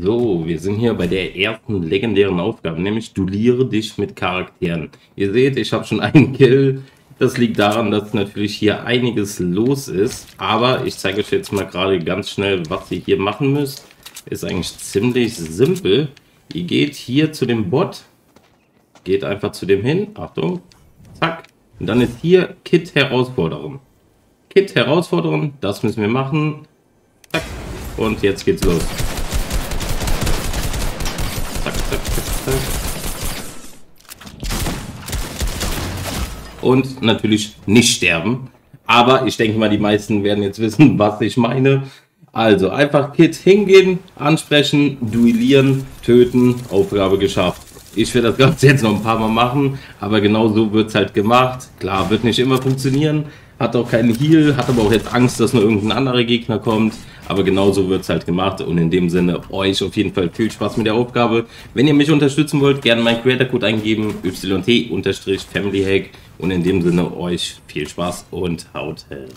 So, wir sind hier bei der ersten legendären Aufgabe, nämlich duelliere dich mit Charakteren. Ihr seht, ich habe schon einen Kill. Das liegt daran, dass natürlich hier einiges los ist, aber ich zeige euch jetzt mal gerade ganz schnell, was ihr hier machen müsst. Ist eigentlich ziemlich simpel. Ihr geht hier zu dem Bot, geht einfach zu dem hin, Achtung, zack, und dann ist hier Kit herausfordern. Kit herausfordern, das müssen wir machen, zack, und jetzt geht's los. Und natürlich nicht sterben. Aber ich denke mal, die meisten werden jetzt wissen, was ich meine. Also einfach Kit hingehen, ansprechen, duellieren, töten, Aufgabe geschafft. Ich werde das Ganze jetzt noch ein paar Mal machen, aber genau so wird es halt gemacht. Klar, wird nicht immer funktionieren, hat auch keinen Heal, hat aber auch jetzt Angst, dass nur irgendein anderer Gegner kommt. Aber genauso wird es halt gemacht und in dem Sinne euch auf jeden Fall viel Spaß mit der Aufgabe. Wenn ihr mich unterstützen wollt, gerne meinen Creator-Code eingeben, YT_FamilyHack, und in dem Sinne euch viel Spaß und haut rein.